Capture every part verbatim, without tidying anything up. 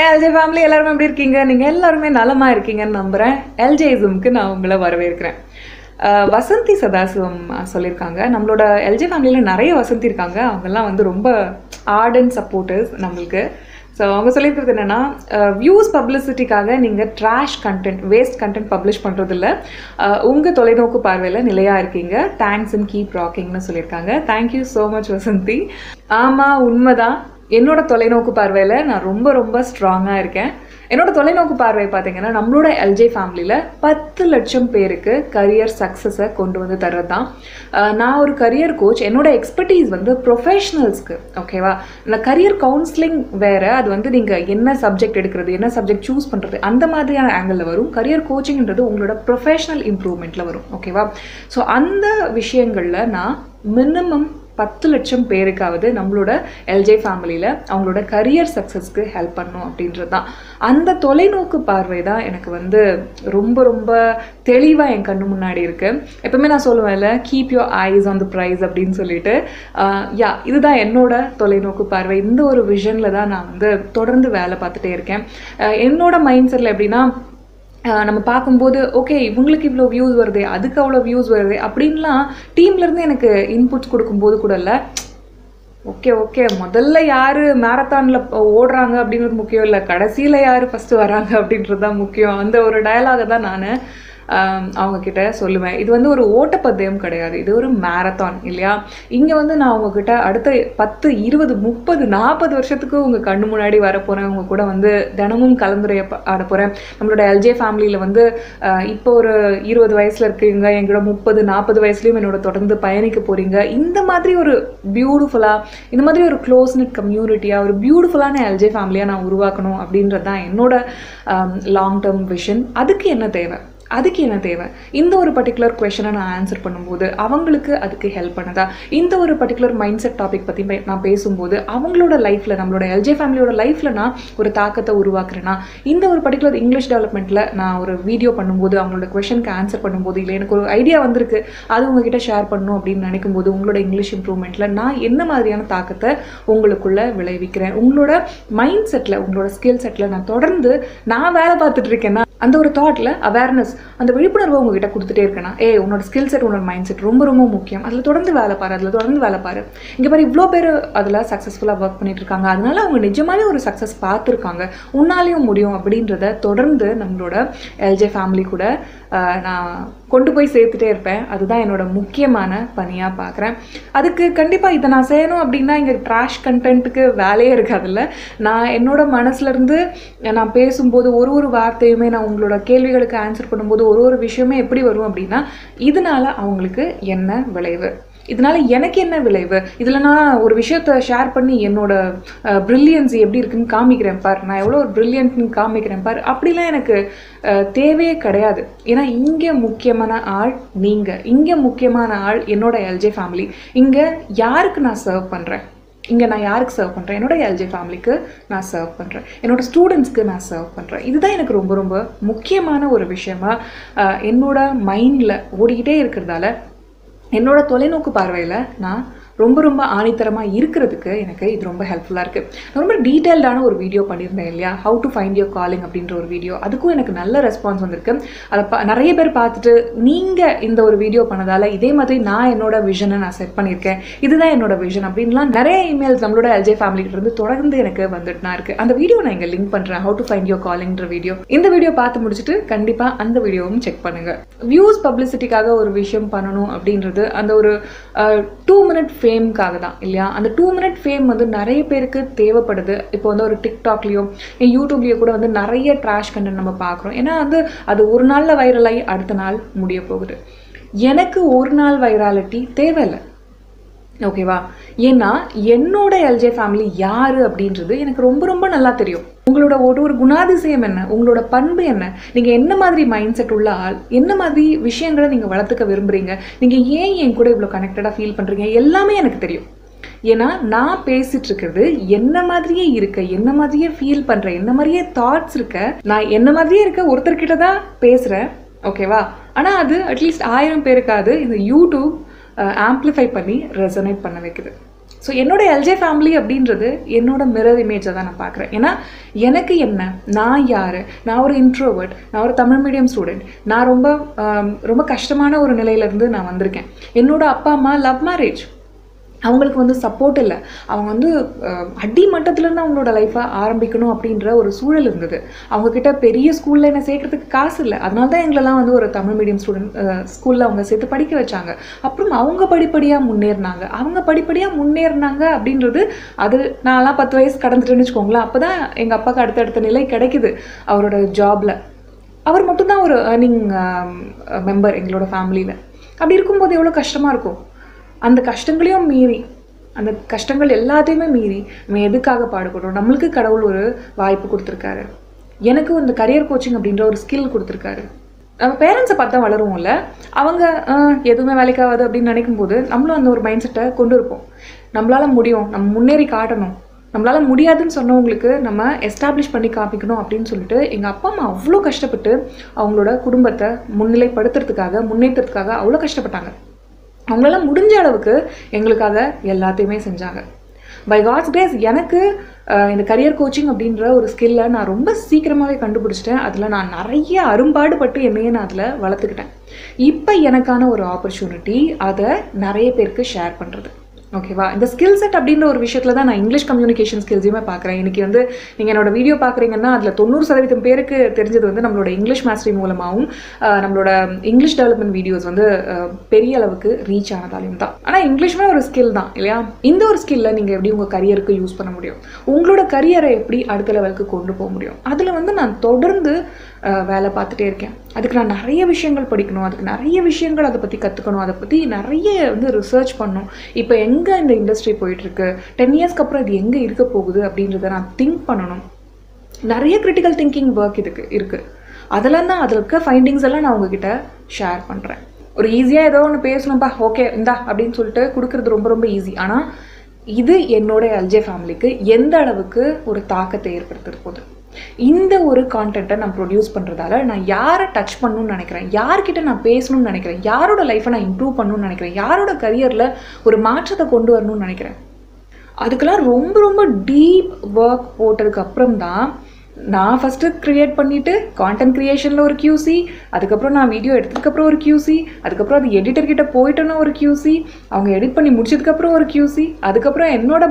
LJ family எல்லாரும் எப்படி இருக்கீங்க நீங்க எல்லாரும் நலமா இருக்கீங்கன்னு நம்புறேன் எல்ஜேஸ்ம்க்கு நான் உங்களை வரவேற்கிறேன் வசந்தி சதாசிவம் சொல்லிருக்காங்க நம்மளோட எல்ஜே ஃபேமிலில நிறைய வசந்தி இருக்காங்க அவங்க எல்லாம் வந்து ரொம்ப ஆர்டன் சப்போர்ட்டர்ஸ் நமக்கு सो அவங்க சொல்லிருக்கிறது என்னன்னா வியூஸ் பப்ளிசிட்டிக்காக நீங்க trash content waste content publish பண்றது இல்ல உங்க தொலைநோக்கு பார்வையில நிலையா இருக்கீங்க தேங்க்ஸ் அண்ட் கீப் ராக்கிங்னு சொல்லிருக்காங்க thank you so much Vasanthi ஆமா உண்மைதான் என்னோட தொலைநோக்கு பார்வையில நான் ரொம்ப ரொம்ப ஸ்ட்ராங்கா இருக்கேன் என்னோட தொலைநோக்கு பார்வை பாத்தீங்கன்னா நம்மளோட எல்ஜே ஃபேமிலில பத்து லட்சம் பேருக்கு கரியர் சக்சஸை கொண்டு வந்து தரதான் நான் ஒரு கரியர் கோச் என்னோட எக்ஸ்பர்டீஸ் வந்து ப்ரொஃபஷனல்ஸ்க்கு ஓகேவா நான் கரியர் கவுன்சிலிங் வேற அது வந்து நீங்க என்ன சப்ஜெக்ட் எடுக்கிறது என்ன சப்ஜெக்ட் சூஸ் பண்றது அந்த மாதிரியான ஆங்கிள்ல வரும் கரியர் கோச்சிங்ன்றது உங்களோட ப்ரொஃபஷனல் இம்ப்ரூவ்மென்ட்ல வரும் ஓகேவா சோ அந்த விஷயங்கள்ல நான் மினிமம் பத்து லட்சம் பேருக்காவது நம்மளோட எல்ஜே ஃபேமிலியில அவங்களோட கரியர் சக்சஸ்க்கு ஹெல்ப் பண்ணணும் அப்படின்றதுதான் அந்த தொலைநோக்கு பார்வை தான் எனக்கு வந்து ரொம்ப ரொம்ப தெளிவா என் கண்ணு முன்னாடி இருக்கு எப்பவுமே நான் சொல்லுவேன்ல keep your eyes on the prize அப்படின்னு சொல்லிட்டு யா இதுதான் என்னோட தொலைநோக்கு பார்வை இந்த ஒரு விஷன்ல தான் நான் வந்து தொடர்ந்து வேலை பார்த்துட்டே இருக்கேன் என்னோட மைண்ட் செட்ல எப்படின்னா நம்ம பாக்கும்போது ஓகே இவங்களுக்கு இவ்வளோ வியூஸ் வருது அதுக்கு அவ்வளோ வியூஸ் வருது அப்படின்லாம் டீம்லேருந்து எனக்கு இன்புட்ஸ் கொடுக்கும்போது கூட இல்லை ஓகே ஓகே முதல்ல யார் மேரத்தானில் ஓடுறாங்க அப்படின்றது முக்கியம் இல்லை கடைசியில் யார் ஃபஸ்ட்டு வராங்க அப்படின்றது தான் முக்கியம் அந்த ஒரு டயலாக தான் நான் அவங்கக்கிட்ட சொல்லுவேன் இது வந்து ஒரு ஓட்டப்பந்தயம் கிடையாது இது ஒரு மேரத்தான் இல்லையா இங்கே வந்து நான் உங்ககிட்ட அடுத்த பத்து இருபது முப்பது நாற்பது வருஷத்துக்கு உங்கள் கண்ணு முன்னாடி வரப்போகிறேன் உங்கள் கூட வந்து தினமும் கலந்துரைய ஆட போகிறேன் நம்மளோட எல்ஜே ஃபேமிலியில் வந்து இப்போ ஒரு இருபது வயசில் இருக்குங்க எங்களோட முப்பது நாற்பது வயசுலையும் என்னோட தொடர்ந்து பயணிக்க போகிறீங்க இந்த மாதிரி ஒரு பியூட்டிஃபுல்லாக இந்த மாதிரி ஒரு க்ளோஸ் நெட் கம்யூனிட்டியாக ஒரு பியூட்டிஃபுல்லான எல்ஜே ஃபேமிலியாக நான் உருவாக்கணும் அப்படின்றது தான் என்னோட லாங் டேர்ம் விஷன் அதுக்கு என்ன தேவை அதுக்கு என்ன தேவை இந்த ஒரு பர்டிகுலர் குவெஸ்சனை நான் ஆன்சர் பண்ணும்போது அவங்களுக்கு அதுக்கு ஹெல்ப் பண்ணுதா இந்த ஒரு பர்டிகுலர் மைண்ட் செட் டாபிக் பற்றி நான் பேசும்போது அவங்களோட லைஃப்பில் நம்மளோட எல்ஜே ஃபேமிலியோட லைஃப்பில் நான் ஒரு தாக்கத்தை உருவாக்குறேன்னா இந்த ஒரு பர்டிகுலர் இங்கிலீஷ் டெவலப்மெண்ட்டில் நான் ஒரு வீடியோ பண்ணும்போது அவங்களோட குவெஸ்சனுக்கு ஆன்சர் பண்ணும்போது இல்லை எனக்கு ஒரு ஐடியா வந்திருக்கு அது உங்ககிட்ட ஷேர் பண்ணணும் அப்படின்னு நினைக்கும் போது உங்களோட இங்கிலீஷ் இம்ப்ரூவ்மெண்ட்டில் நான் என்ன மாதிரியான தாக்கத்தை உங்களுக்குள்ளே விளைவிக்கிறேன் உங்களோட மைண்ட் செட்டில் உங்களோட ஸ்கில் செட்டில் நான் தொடர்ந்து நான் வேலை பார்த்துட்டு இருக்கேன்னா அந்த ஒரு தாட்டில் அவேர்னஸ் அந்த விழிப்புணர்வை உங்ககிட்ட கொடுத்துட்டே இருக்கேன்னா ஏ உன்னோட ஸ்கில் செட் உன்னோட மைண்ட் செட் ரொம்ப ரொம்ப முக்கியம் அதில் தொடர்ந்து வேலை பாரு அதில் தொடர்ந்து வேலை பாரு இங்கே பாரு இவ்வளோ பேர் அதில் சக்ஸஸ்ஃபுல்லாக ஒர்க் பண்ணிட்டு இருக்காங்க அதனால அவங்க நிஜமாவே ஒரு சக்ஸஸ் பார்த்துருக்காங்க உன்னாலேயும் முடியும் அப்படின்றத தொடர்ந்து நம்மளோட எல்ஜே ஃபேமிலி கூட நான் கொண்டு போய் சேர்த்துட்டே இருப்பேன் அதுதான் என்னோட முக்கியமான பணியாக பார்க்குறேன் அதுக்கு கண்டிப்பாக இதை நான் செய்யணும் அப்படின்னா இங்கே ட்ராஷ் கண்டென்ட்டுக்கு வேலையே இருக்காதுல்ல நான் என்னோட மனசுலேருந்து நான் பேசும்போது ஒரு ஒரு வார்த்தையுமே நான் உங்களோட கேள்விகளுக்கு ஆன்சர் பண்ணும்போது ஒரு ஒரு விஷயமே எப்படி வரும் அப்படின்னா இதனால அவங்களுக்கு என்ன விளைவு இதனால எனக்கு என்ன விளைவு இதில் நான் ஒரு விஷயத்தை ஷேர் பண்ணி என்னோட ப்ரில்லியன்ஸ் எப்படி இருக்குன்னு காமிக்கிறேன் பார் நான் எவ்வளோ ஒரு ப்ரில்லியன்ட்னு காமிக்கிறேன் பார் அப்படிலாம் எனக்கு தேவையே கிடையாது ஏன்னா இங்கே முக்கியமான ஆள் நீங்கள் இங்கே முக்கியமான ஆள் என்னோட எல்ஜே ஃபேமிலி இங்கே யாருக்கு நான் சர்வ் பண்ணுறேன் இங்கே நான் யாருக்கு சர்வ் பண்ணுறேன் என்னோட எல்ஜே ஃபேமிலிக்கு நான் சர்வ் பண்ணுறேன் என்னோட ஸ்டூடெண்ட்ஸ்க்கு நான் சர்வ் பண்ணுறேன் இதுதான் எனக்கு ரொம்ப ரொம்ப முக்கியமான ஒரு விஷயமா என்னோட மைண்டில் ஓடிக்கிட்டே இருக்கிறதால என்னோட தொலைநோக்கு பார்வையில் நான் ரொம்ப ரொம்ப ஆணித்தரமாக இருக்கிறதுக்கு எனக்கு இது ரொம்ப ஹெல்ப்ஃபுல்லாக இருக்குது ரொம்ப டீட்டெயில்டான ஒரு வீடியோ பண்ணியிருந்தேன் இல்லையா how to find your calling அப்படின்ற ஒரு வீடியோ அதுக்கும் எனக்கு நல்ல ரெஸ்பான்ஸ் வந்திருக்கு அதை பா நிறைய பேர் பார்த்துட்டு நீங்கள் இந்த ஒரு வீடியோ பண்ணதால் இதே மாதிரி நான் என்னோட விஷனை நான் செட் பண்ணியிருக்கேன் இதுதான் என்னோட விஷன் அப்படின்லாம் நிறைய இமெயில்ஸ் நம்மளோட எல்ஜே ஃபேமிலிகிட்டருந்து தொடர்ந்து எனக்கு வந்துட்டு நான் இருக்குது அந்த வீடியோ நான் இங்கே லிங்க் பண்ணுறேன் ஹவு டு ஃபைண்ட் யுவர் காலிங்கிற வீடியோ இந்த வீடியோ பார்த்து முடிச்சுட்டு கண்டிப்பாக அந்த வீடியோவும் செக் பண்ணுங்கள் வியூஸ் பப்ளிசிட்டிக்காக ஒரு விஷயம் பண்ணணும் அப்படின்றது அந்த ஒரு டூ மினிட் ஃபேம்காக தான் இல்லையா அந்த டூ மினிட் ஃபேம் வந்து நிறைய பேருக்கு தேவைப்படுது இப்போ வந்து ஒரு டிக்டாக்லேயோ யூடியூப்லேயோ கூட வந்து நிறைய ட்ராஷ் கண்டென்ட் நம்ம பார்க்குறோம் ஏன்னா வந்து அது ஒரு நாளில் வைரலாகி அடுத்த நாள் முடிய போகுது எனக்கு ஒரு நாள் வைராலிட்டி தேவையில்லை ஓகேவா ஏன்னா என்னோட எல்ஜே ஃபேமிலி யாரு அப்படின்றது எனக்கு ரொம்ப ரொம்ப நல்லா தெரியும் உங்களோட ஒரு ஒரு குணாதிசயம் என்ன உங்களோட பண்பு என்ன நீங்கள் என்ன மாதிரி மைண்ட் செட் உள்ள ஆள் என்ன மாதிரி விஷயங்களை நீங்கள் வளர்த்துக்க விரும்புகிறீங்க நீங்கள் ஏன் என் கூட இவ்வளோ கனெக்டடாக ஃபீல் பண்ணுறீங்க எல்லாமே எனக்கு தெரியும் ஏன்னா நான் பேசிட்டு இருக்கிறது என்ன மாதிரியே இருக்க என்ன மாதிரியே ஃபீல் பண்ணுறேன் என்ன மாதிரியே தாட்ஸ் இருக்க நான் என்ன மாதிரியே இருக்க ஒருத்தர்கிட்ட தான் பேசுகிறேன் ஓகேவா ஆனால் அது அட்லீஸ்ட் ஆயிரம் பேருக்காவது இந்த யூடியூப் ஆம்பிளிஃபை பண்ணி ரெசனேட் பண்ண வைக்குது So என்னோட எல்ஜே ஃபேமிலி அப்படின்றது என்னோட மிரர் இமேஜை தான் நான் பார்க்குறேன். ஏன்னா எனக்கு என்ன, நான் யார், நான் ஒரு இன்ட்ரோவர்ட், நான் ஒரு தமிழ் மீடியம் ஸ்டூடெண்ட், நான் ரொம்ப ரொம்ப கஷ்டமான ஒரு நிலையிலேருந்து நான் வந்திருக்கேன். என்னோட அப்பா அம்மா லவ் மேரேஜ், அவங்களுக்கு வந்து சப்போர்ட் இல்லை, அவங்க வந்து அடி மட்டத்துலேருந்து அவங்களோட லைஃப்பை ஆரம்பிக்கணும் அப்படின்ற ஒரு சூழல் இருந்தது. அவங்கக்கிட்ட பெரிய ஸ்கூலில் என்னை சேர்க்குறதுக்கு காசு இல்லை, அதனால தான் எங்களெல்லாம் வந்து ஒரு தமிழ் மீடியம் ஸ்டூடெண்ட் ஸ்கூலில் அவங்க சேர்த்து படிக்க வச்சாங்க. அப்புறம் அவங்க படிப்படியாக முன்னேறினாங்க அவங்க படிப்படியாக முன்னேறினாங்க அப்படின்றது அது நான்லாம் பத்து வயசு கடந்துட்டேன்னு வச்சுக்கோங்களேன். அப்போ தான் எங்கள் அப்பாவுக்கு அடுத்தடுத்த நிலை கிடைக்குது அவரோட ஜாபில். அவர் மட்டும்தான் ஒரு ஏர்னிங் மெம்பர் எங்களோட ஃபேமிலியில். அப்படி இருக்கும்போது எவ்வளோ கஷ்டமாக இருக்கும். அந்த கஷ்டங்களையும் மீறி, அந்த கஷ்டங்கள் எல்லாத்தையுமே மீறி நம்ம எதுக்காக பாடுபடுறோம்? நம்மளுக்கு கடவுள் ஒரு வாய்ப்பு கொடுத்துருக்காரு. எனக்கு இந்த கரியர் கோச்சிங் அப்படின்ற ஒரு ஸ்கில் கொடுத்துருக்காரு. நம்ம பேரண்ட்ஸை பார்த்தா வளருவோம்ல, அவங்க எதுவுமே வேலைக்காகாது அப்படின்னு நினைக்கும் போது நம்மளும் அந்த ஒரு மைண்ட் செட்டை கொண்டு இருப்போம். நம்மளால் முடியும், நம்ம முன்னேறி காட்டணும், நம்மளால் முடியாதுன்னு சொன்னவங்களுக்கு நம்ம எஸ்டாப்ளிஷ் பண்ணி காமிக்கணும் அப்படின்னு சொல்லிட்டு எங்கள் அப்பா அம்மா அவ்வளோ கஷ்டப்பட்டு அவங்களோட குடும்பத்தை முன்னிலைப்படுத்துறதுக்காக முன்னேற்றத்துக்காக அவ்வளோ கஷ்டப்பட்டாங்க. அவங்களெல்லாம் முடிஞ்ச அளவுக்கு எங்களுக்காக எல்லாத்தையுமே செஞ்சாங்க. பை காட்ஸ் கிரேஸ் எனக்கு இந்த கரியர் கோச்சிங் அப்படின்ற ஒரு ஸ்கில்லை நான் ரொம்ப சீக்கிரமாகவே கண்டுபிடிச்சிட்டேன். அதில் நான் நிறைய அரும்பாடுபட்டு என்னையே நான் அதில் வளர்த்துக்கிட்டேன். இப்போ எனக்கான ஒரு ஆப்பர்ச்சுனிட்டி, அதை நிறைய பேருக்கு ஷேர் பண்ணுறது. ஓகேவா? இந்த ஸ்கில் செட் அப்படின்ற ஒரு விஷயத்தில் தான் நான் இங்கிலீஷ் கம்யூனிகேஷன் ஸ்கில்ஸையுமே பார்க்குறேன். இன்றைக்கி வந்து நீங்கள் என்னோடய வீடியோ பார்க்குறீங்கன்னா அதில் தொண்ணூறு சதவீதம் பேருக்கு தெரிஞ்சது வந்து நம்மளோட இங்கிலீஷ் மாஸ்டரி மூலமாகவும் நம்மளோட இங்கிலீஷ் டெவலப்மெண்ட் வீடியோஸ் வந்து பெரிய அளவுக்கு ரீச் ஆனதாலையும் தான். ஆனால் இங்கிலீஷுமே ஒரு ஸ்கில் தான் இல்லையா? இந்த ஒரு ஸ்கில்லை நீங்கள் எப்படி உங்கள் கரியருக்கு யூஸ் பண்ண முடியும், உங்களோட கரியரை எப்படி அடுத்த லெவலுக்கு கொண்டு போக முடியும், அதில் வந்து நான் தொடர்ந்து வேலை பார்த்துட்டே இருக்கேன். அதுக்கு நான் நிறைய விஷயங்கள் படிக்கணும், அதுக்கு நிறைய விஷயங்கள் அதை பற்றி கற்றுக்கணும், அதை பற்றி நிறைய வந்து ரிசர்ச் பண்ணணும். இப்போ எங்கே இந்த இண்டஸ்ட்ரி போயிட்டுருக்கு, டென் இயர்ஸ்க்கு அப்புறம் இது எங்கே இருக்க போகுது அப்படின்றத நான் திங்க் பண்ணணும். நிறைய கிரிட்டிக்கல் திங்கிங் ஒர்க் இதுக்கு இருக்குது. அதெல்லாம் தான், அதில் இருக்க ஃபைண்டிங்ஸ் எல்லாம் நான் உங்ககிட்ட ஷேர் பண்ணுறேன். ஒரு ஈஸியாக ஏதோ ஒன்று பேசணும்ப்பா, ஓகே இந்தா அப்படின்னு சொல்லிட்டு கொடுக்குறது ரொம்ப ரொம்ப ஈஸி. ஆனால் இது என்னோடய எல்ஜே ஃபேமிலிக்கு எந்த அளவுக்கு ஒரு தாக்கத்தை ஏற்படுத்திருப்போது, இந்த ஒரு கான்டென்ட்டை நான் ப்ரொடியூஸ் பண்ணுறதால நான் யாரை டச் பண்ணணும்னு நினைக்கிறேன், யார்கிட்ட நான் பேசணும்னு நினைக்கிறேன், யாரோட லைஃப்பை நான் இம்ப்ரூவ் பண்ணணும்னு நினைக்கிறேன், யாரோட கரியரில் ஒரு மாற்றத்தை கொண்டு வரணும்னு நினைக்கிறேன், அதுக்கெல்லாம் ரொம்ப ரொம்ப டீப் ஒர்க் போட்டதுக்கு அப்புறம் தான் நான் ஃபஸ்ட்டு க்ரியேட் பண்ணிவிட்டு கான்டென்ட் க்ரியேஷனில் ஒரு கியூசி, அதுக்கப்புறம் நான் வீடியோ எடுத்ததுக்கப்புறம் ஒரு கியூசி, அதுக்கப்புறம் அது எடிட்டர்கிட்ட போயிட்டோன்னா ஒரு கியூசி, அவங்க எடிட் பண்ணி முடிச்சதுக்கப்புறம் ஒரு கியூசி, அதுக்கப்புறம் என்னோட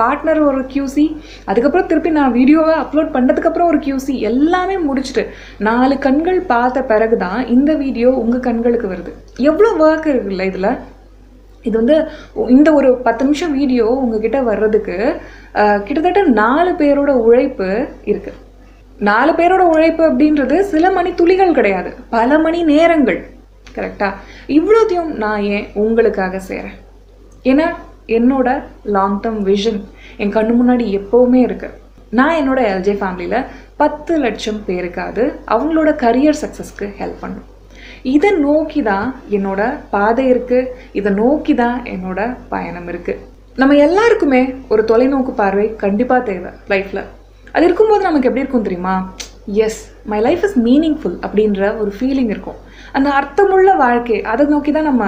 பார்ட்னர் ஒரு கியூசி, அதுக்கப்புறம் திருப்பி நான் வீடியோவை அப்லோட் பண்ணுறதுக்கப்புறம் ஒரு கியூசி, எல்லாமே முடிச்சுட்டு நாலு கண்கள் பார்த்த பிறகு தான் இந்த வீடியோ உங்கள் கண்களுக்கு வருது. எவ்வளோ ஒர்க் இருக்குல்ல இதில். இது வந்து இந்த ஒரு பத்து நிமிஷம் வீடியோ உங்ககிட்ட வர்றதுக்கு கிட்டத்தட்ட நாலு பேரோட உழைப்பு இருக்குது. நாலு பேரோட உழைப்பு அப்படின்றது சில மணி துளிகள் கிடையாது, பல மணி நேரங்கள். கரெக்டாக? இவ்வளோத்தையும் நான் ஏன் உங்களுக்காக செய்கிறேன்? ஏன்னா என்னோட லாங் டேர்ம் விஷன் என் கண்ணு முன்னாடி எப்போவுமே இருக்குது. நான் என்னோட எல்ஜே ஃபேமிலியில் பத்து லட்சம் பேருக்காவது அவங்களோட கரியர் சக்ஸஸ்க்கு ஹெல்ப் பண்ணும். இதை நோக்கி தான் என்னோட பாதை இருக்குது, இதை நோக்கி தான் என்னோட பயணம் இருக்குது. நம்ம எல்லாருக்குமே ஒரு தொலைநோக்கு பார்வை கண்டிப்பாக தேவை லைஃப்பில். அது இருக்கும்போது நமக்கு எப்படி இருக்கும் தெரியுமா? Yes, my life is meaningful அப்படின்ற ஒரு ஃபீலிங் இருக்கும். அந்த அர்த்தமுள்ள வாழ்க்கை, அதை நோக்கி தான் நம்ம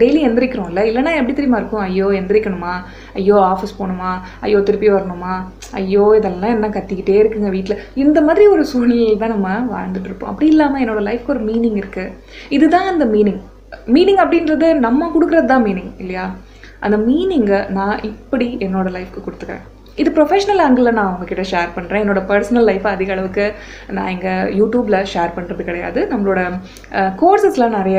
டெய்லி எந்திரிக்கிறோம்ல. இல்லைனா எப்படி தெரியுமா இருக்கும்? ஐயோ எந்திரிக்கணுமா, ஐயோ ஆஃபீஸ் போகணுமா, ஐயோ திருப்பி வரணுமா, ஐயோ இதெல்லாம் என்ன கத்திக்கிட்டே இருக்குங்க வீட்டில், இந்த மாதிரி ஒரு சூழ்நிலையில் தான் நம்ம வாழ்ந்துட்டுருப்போம். அப்படி இல்லாமல் என்னோடய லைஃப்க்கு ஒரு மீனிங் இருக்குது. இதுதான் அந்த மீனிங். மீனிங் அப்படின்றது நம்ம கொடுக்குறது தான் மீனிங் இல்லையா? அந்த மீனிங்கை நான் இப்படி என்னோடய லைஃப்க்கு கொடுத்துக்கிறேன். இது ப்ரொஃபஷ்னல் ஆங்கிளில் நான் உங்ககிட்ட ஷேர் பண்ணுறேன். என்னோடய பர்சனல் லைஃப்பை அதிக அளவுக்கு நான் எங்கள் யூடியூப்பில் ஷேர் பண்ணுறது கிடையாது. நம்மளோட கோர்ஸஸ்லாம் நிறைய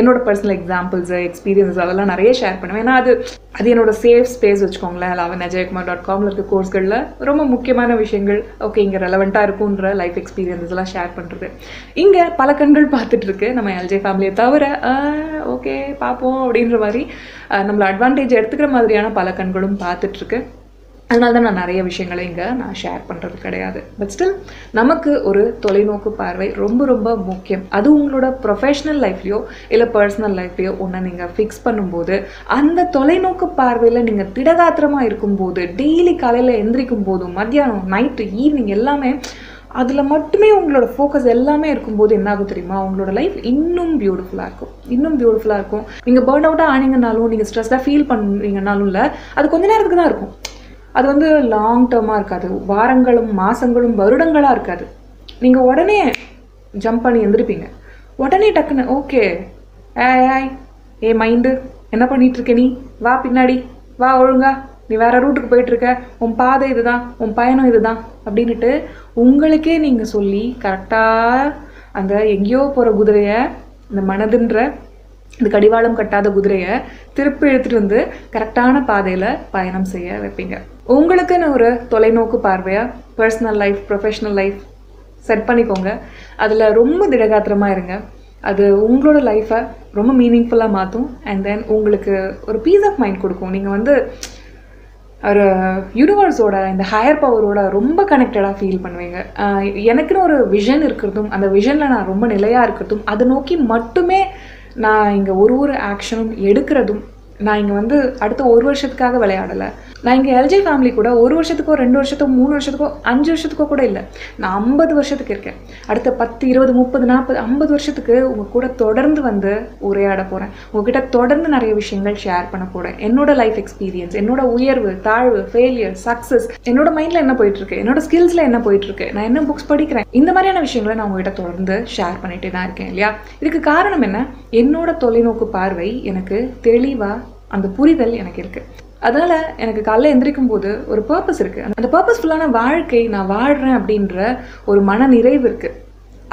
என்னோடய பர்சனல் எக்ஸாம்பிள்ஸு எக்ஸ்பீரியன்ஸ் அதெல்லாம் நிறைய ஷேர் பண்ணுவேன். ஏன்னா அது அது என்னோட சேஃப் ஸ்பேஸ் வச்சுக்கோங்களேன். லாவண்யா ஜெயக்குமார் டாட் காமில் இருக்க கோர்ஸ்களில் ரொம்ப முக்கியமான விஷயங்கள், ஓகே இங்கே ரெலவெண்ட்டாக இருக்குன்ற லைஃப் எக்ஸ்பீரியன்ஸ்லாம் ஷேர் பண்ணுறது. இங்கே பல கண்கள் பார்த்துட்ருக்கு நம்ம எல்ஜே ஃபேமிலியை தவிர. ஓகே பார்ப்போம் அப்படின்ற மாதிரி நம்மளை அட்வான்டேஜ் எடுத்துக்கிற மாதிரியான பல கண்களும் பார்த்துட்ருக்கு. அதனால தான் நான் நிறைய விஷயங்களை இங்கே நான் ஷேர் பண்ணுறது கிடையாது. பட் ஸ்டில் நமக்கு ஒரு தொலைநோக்கு பார்வை ரொம்ப ரொம்ப முக்கியம். அது உங்களோட ப்ரொஃபஷ்னல் லைஃப்லையோ இல்லை பர்சனல் லைஃப்லையோ ஒன்று நீங்கள் ஃபிக்ஸ் பண்ணும்போது, அந்த தொலைநோக்கு பார்வையில் நீங்கள் திடகாத்திரமாக இருக்கும்போது, டெய்லி காலையில் எந்திரிக்கும் போதும், மத்தியானம், நைட்டு, ஈவினிங் எல்லாமே அதில மட்டுமே உங்களோட ஃபோக்கஸ் எல்லாமே இருக்கும்போது என்ன ஆகும் தெரியுமா, உங்களோட லைஃப் இன்னும் பியூட்டிஃபுல்லா இருக்கும் இன்னும் பியூட்டிஃபுல்லா இருக்கும். நீங்க பர்ன் அவுட்டா ஆனீங்கனாலும் நீங்க ஸ்ட்ரெஸ்ஸா ஃபீல் பண்ணீங்கனாலும் இல்ல, அது கொஞ்ச நேரத்துக்கு தான் இருக்கும். அது வந்து லாங் டேர்மா இருக்காது, வாரங்களும் மாசங்களும் வருடங்களா இருக்காது. நீங்க உடனே ஜம்ப் பண்ணி எழுந்திருப்பீங்க, உடனே டக்குன்னு ஓகே ஏய் ஏய் ஏ மைண்டு என்ன பண்ணிட்டு இருக்க, நீ வா பின்னாடி வா, ஒழுங்கா நீ வேற ரூட்டுக்கு போயிட்டு இருக்க, உன் பாதை இதுதான் உன் பயணம் இதுதான் அப்படின்ட்டு உங்களுக்கே நீங்க சொல்லி கரெக்டாக அந்த எங்கேயோ போகிற குதிரைய, இந்த மனதுன்ற இந்த கடிவாளம் கட்டாத குதிரைய திருப்பி எடுத்துட்டு வந்து கரெக்டான பாதையில பயணம் செய்ய வைப்பீங்க. உங்களுக்குன்னு ஒரு தொலைநோக்கு பார்வையா personal life professional life set பண்ணிக்கோங்க. அதில் ரொம்ப திடகாத்திரமாக இருங்க. அது உங்களோட லைஃப்பை ரொம்ப மீனிங்ஃபுல்லாக மாற்றும். அண்ட் தென் உங்களுக்கு ஒரு பீஸ் ஆஃப் மைண்ட் கொடுக்கும். நீங்கள் வந்து ஒரு யூனிவர்ஸோட இந்த ஹையர் பவரோட ரொம்ப கனெக்டடாக ஃபீல் பண்ணுவீங்க. எனக்குன்னு ஒரு விஷன் இருக்கிறதும் அந்த விஷனில் நான் ரொம்ப நிலையாக இருக்கிறதும் அதை நோக்கி மட்டுமே நான் இங்கே ஒரு ஒரு ஆக்ஷனும் எடுக்கிறதும், நான் இங்கே வந்து அடுத்த ஒரு வருஷத்துக்காக விளையாடலை, நான் இங்கே எல்ஜே ஃபேமிலி கூட ஒரு வருஷத்துக்கோ ரெண்டு வருஷத்துக்கோ மூணு வருஷத்துக்கோ அஞ்சு வருஷத்துக்கோ கூட இல்லை, நான் ஐம்பது வருஷத்துக்கு இருக்கேன். அடுத்த பத்து இருபது முப்பது நாற்பது ஐம்பது வருஷத்துக்கு உங்கள் கூட தொடர்ந்து வந்து உரையாட போகிறேன், உங்ககிட்ட தொடர்ந்து நிறைய விஷயங்கள் ஷேர் பண்ண போகிறேன். என்னோட லைஃப் எக்ஸ்பீரியன்ஸ், என்னோட உயர்வு தாழ்வு ஃபெயிலியர் சக்ஸஸ், என்னோட மைண்டில் என்ன போயிட்டுருக்கு, என்னோட ஸ்கில்ஸில் என்ன போயிட்டுருக்கு, நான் என்ன புக்ஸ் படிக்கிறேன், இந்த மாதிரியான விஷயங்களை நான் உங்ககிட்ட தொடர்ந்து ஷேர் பண்ணிகிட்டே தான் இருக்கேன் இல்லையா. இதுக்கு காரணம் என்ன, என்னோட தொலைநோக்கு பார்வை எனக்கு தெளிவாக அந்த புரிதல் எனக்கு இருக்குது. அதனால் எனக்கு காலைல எந்திரிக்கும் போது ஒரு பர்பஸ் இருக்குது, அந்த பர்பஸ்ஃபுல்லான வாழ்க்கை நான் வாழ்கிறேன் அப்படின்ற ஒரு மன நிறைவு இருக்குது.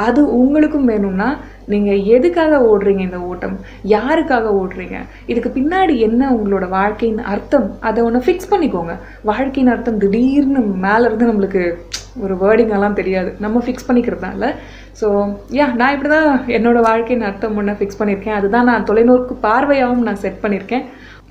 அது உங்களுக்கும் வேணும்னா நீங்கள் எதுக்காக ஓடுறீங்க, இந்த ஓட்டம் யாருக்காக ஓடுறீங்க, இதுக்கு பின்னாடி என்ன உங்களோட வாழ்க்கையின் அர்த்தம், அதை ஒன்று ஃபிக்ஸ் பண்ணிக்கோங்க. வாழ்க்கையின் அர்த்தம் திடீர்னு மேலே இருந்து நம்மளுக்கு ஒரு வேர்டிங்கெல்லாம் தெரியாது, நம்ம ஃபிக்ஸ் பண்ணிக்கிறதுனால. ஸோ யா நான் இப்படி தான் என்னோடய வாழ்க்கையின் அர்த்தம் ஒன்று ஃபிக்ஸ் பண்ணியிருக்கேன். அதுதான் நான் தொலைநோக்கு பார்வையாகவும் நான் செட் பண்ணியிருக்கேன்.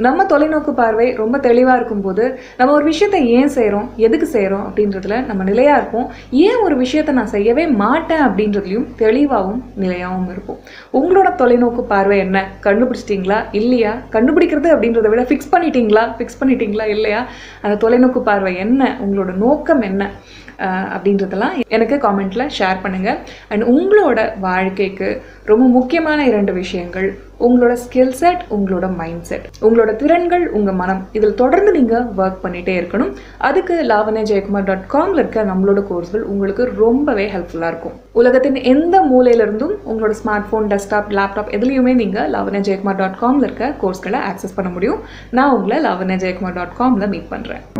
நம்ம தொலைநோக்கு பார்வை ரொம்ப தெளிவாக இருக்கும்போது நம்ம ஒரு விஷயத்தை ஏன் செய்கிறோம் எதுக்கு செய்கிறோம் அப்படின்றதுல நம்ம நிலையாக இருப்போம். ஏன் ஒரு விஷயத்தை நான் செய்யவே மாட்டேன் அப்படின்றதுலையும் தெளிவாகவும் நிலையாகவும் இருப்போம். உங்களோட தொலைநோக்கு பார்வை என்ன கண்டுபிடிச்சிட்டிங்களா இல்லையா, கண்டுபிடிக்கிறது அப்படின்றத விட ஃபிக்ஸ் பண்ணிட்டீங்களா ஃபிக்ஸ் பண்ணிட்டீங்களா இல்லையா, அந்த தொலைநோக்கு பார்வை என்ன உங்களோட நோக்கம் என்ன அப்படின்றதெல்லாம் எனக்கு காமெண்ட்டில் ஷேர் பண்ணுங்கள். அண்ட் உங்களோட வாழ்க்கைக்கு ரொம்ப முக்கியமான இரண்டு விஷயங்கள், உங்களோட ஸ்கில் செட் உங்களோட மைண்ட் செட், உங்களோட திறன்கள் உங்கள் மனம், இதில் தொடர்ந்து நீங்கள் ஒர்க் பண்ணிகிட்டே இருக்கணும். அதுக்கு லாவண்யா ஜெயக்குமார் டாட் காமில் இருக்க நம்மளோட கோர்ஸ்கள் உங்களுக்கு ரொம்பவே ஹெல்ப்ஃபுல்லாக இருக்கும். உலகத்தின் எந்த மூலையிலிருந்தும் உங்களோட ஸ்மார்ட் ஃபோன் டெஸ்க்டாப் லேப்டாப் எதுலேயுமே நீங்கள் லாவண்யா ஜெயக்குமார் டாட் காமில் இருக்க கோர்ஸ்களை ஆக்சஸ் பண்ண முடியும். நான் உங்களை லாவண்யா ஜெயக்குமார் டாட் காமில் மீட் பண்ணுறேன்.